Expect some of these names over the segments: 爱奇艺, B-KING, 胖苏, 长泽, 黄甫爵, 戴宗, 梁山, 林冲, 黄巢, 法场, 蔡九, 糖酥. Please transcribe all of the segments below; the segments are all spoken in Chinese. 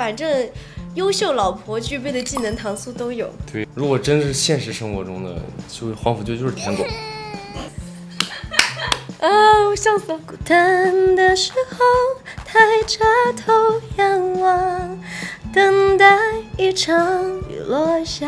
反正优秀老婆具备的技能糖酥都有。对，如果真是现实生活中的，就是黄甫就是舔狗。啊，我笑死了。孤单的时候，抬着头仰望，等待一场雨落下。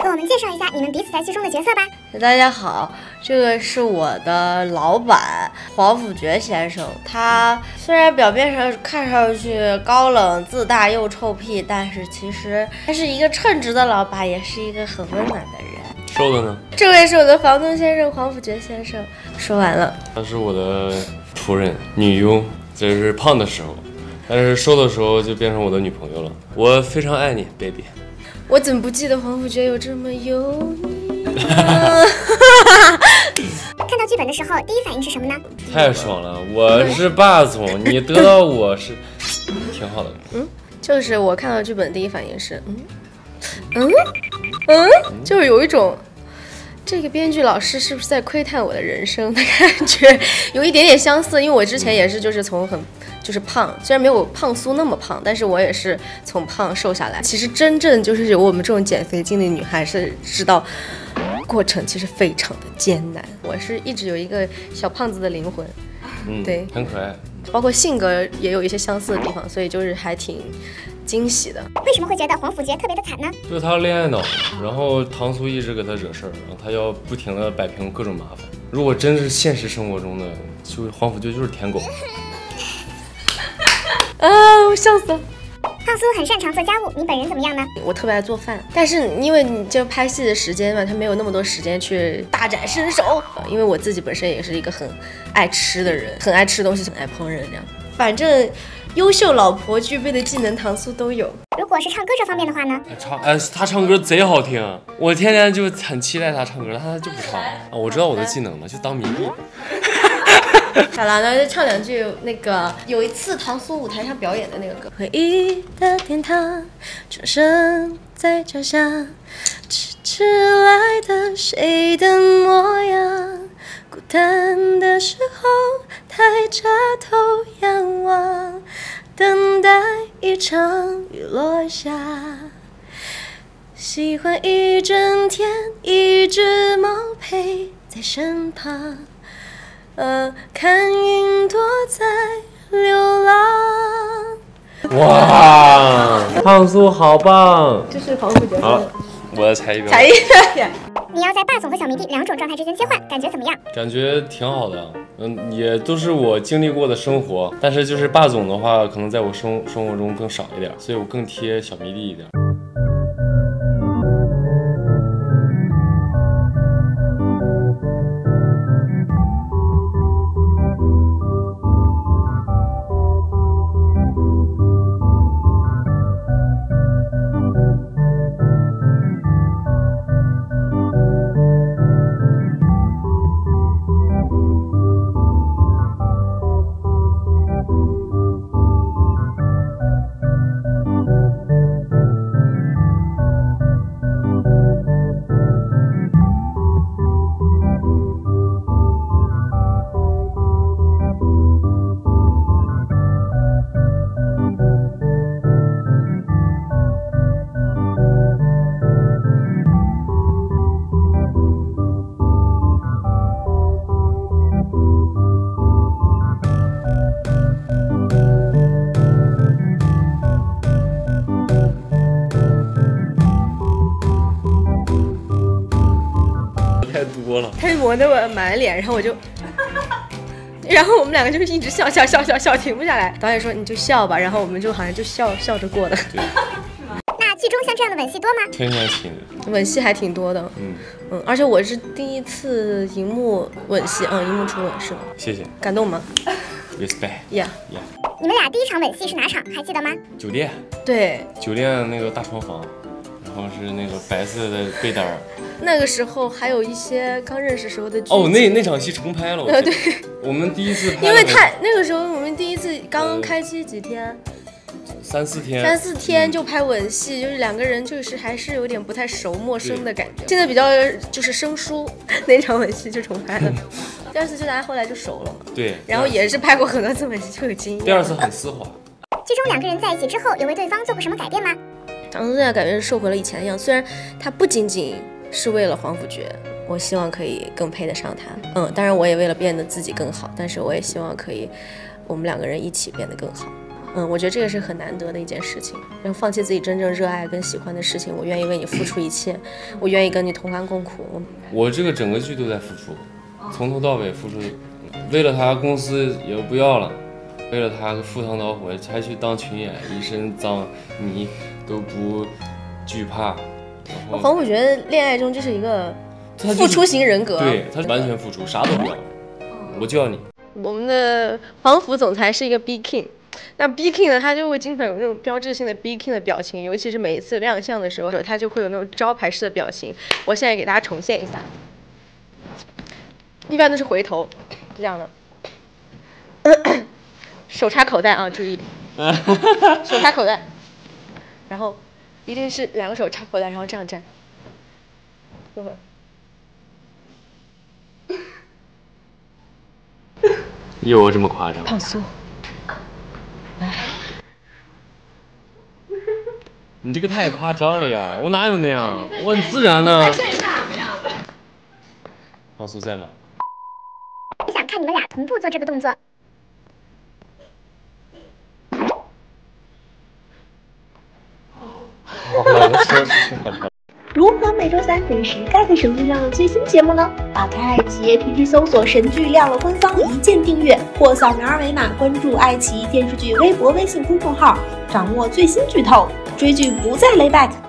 给我们介绍一下你们彼此在剧中的角色吧。大家好，这个是我的老板黄甫爵先生。他虽然表面上看上去高冷、自大又臭屁，但是其实他是一个称职的老板，也是一个很温暖的人。瘦的呢？这位是我的房东先生黄甫爵先生。说完了。他是我的仆人、女佣，这是胖的时候。但是瘦的时候就变成我的女朋友了，我非常爱你 ，baby。我怎么不记得黄甫爵有这么油腻呢？看到剧本的时候，第一反应是什么呢？太爽了！我是霸总，你得到我是挺好的。嗯，就是我看到剧本第一反应是，就是有一种。这个编剧老师是不是在窥探我的人生的感觉，有一点点相似，因为我之前也是就是从胖，虽然没有胖苏那么胖，但是我也是从胖瘦下来。其实真正就是有我们这种减肥经历的女孩是知道，过程其实非常的艰难。我是一直有一个小胖子的灵魂，对，很可爱，包括性格也有一些相似的地方，所以就是还挺惊喜的。为什么会觉得黄甫爵特别的惨呢？就是他恋爱脑，然后糖酥一直给他惹事儿，然后他要不停的摆平各种麻烦。如果真是现实生活中的，就是黄甫爵就是舔狗。啊，我笑死了。胖苏很擅长做家务，你本人怎么样呢？我特别爱做饭，但是因为你就拍戏的时间嘛，他没有那么多时间去大展身手。因为我自己本身也是一个很爱吃的人，很爱吃东西，很爱烹饪这样。反正优秀老婆具备的技能糖酥都有。如果是唱歌这方面的话呢？他唱歌贼好听，我天天就很期待他唱歌，他就不唱。我知道我的技能了，就当迷弟。好了，那就唱两句那个有一次糖酥舞台上表演的那个歌。回忆的天堂，钟声在脚下，迟来的谁的模样？孤单的时候，抬着头仰望，等待一场雨落下。喜欢一整天，一只猫陪在身旁，看云朵在流浪。哇，胖苏好棒！这是黄甫爵。好，我的才艺表演。你要在霸总和小迷弟两种状态之间切换，感觉怎么样？感觉挺好的，也都是我经历过的生活，但是就是霸总的话，可能在我生活中更少一点，所以我更贴小迷弟一点。他就抹得我满脸，然后我们两个就一直笑，停不下来。导演说你就笑吧，然后我们就好像就笑着过的。那剧中像这样的吻戏多吗？天天请吻戏还挺多的，而且我是第一次荧幕吻戏，荧幕初吻是吗？谢谢，感动吗 ？Respect，yeah。你们俩第一场吻戏是哪场？还记得吗？酒店。对，酒店那个大床房。然后是那个白色的被单，那个时候还有一些刚认识时候的剧哦，那场戏重拍了。对，我们第一次拍，因为那个时候我们第一次刚开机几天， 3-4天就拍吻戏，就是两个人就是还是有点不太熟，陌生的感觉。现在比较就是生疏，那场吻戏就重拍了。第二次就大家后来就熟了嘛。对，然后也是拍过很多次吻戏就有经验。第二次很丝滑。最终两个人在一起之后，有为对方做过什么改变吗？长泽最大改变是瘦回了以前的样子，虽然他不仅仅是为了黄甫爵，我希望可以更配得上他。当然我也为了变得自己更好，但是我也希望可以我们两个人一起变得更好。我觉得这个是很难得的一件事情，然后放弃自己真正热爱跟喜欢的事情，我愿意为你付出一切，我愿意跟你同甘共苦。我这个整个剧都在付出，从头到尾付出，为了他公司也不要了，为了他赴汤蹈火，还去当群演，一身脏泥都不惧怕。黄甫爵恋爱中就是一个付出型人格，对，他完全付出，啥都不要，我就要你。我们的黄甫总裁是一个 B-KING。那 B-KING 呢，他就会经常有那种标志性的 B-KING 的表情，尤其是每一次亮相的时候，他就会有那种招牌式的表情。我现在给大家重现一下，一般都是回头，这样的，手插口袋啊，注意，手插口袋，然后一定是两个手插口袋，然后这样站，等会儿。有这么夸张？放松。你这个太夸张了呀！我哪有那样？我很自然呢。放松在吗？我想看你们俩同步做这个动作。如何每周三准时盖在手机上的最新节目呢？打开爱奇艺 APP 搜索神剧亮了官方一键订阅，或扫描二维码关注爱奇艺电视剧微博微信公众号，掌握最新剧透，追剧不再 layback。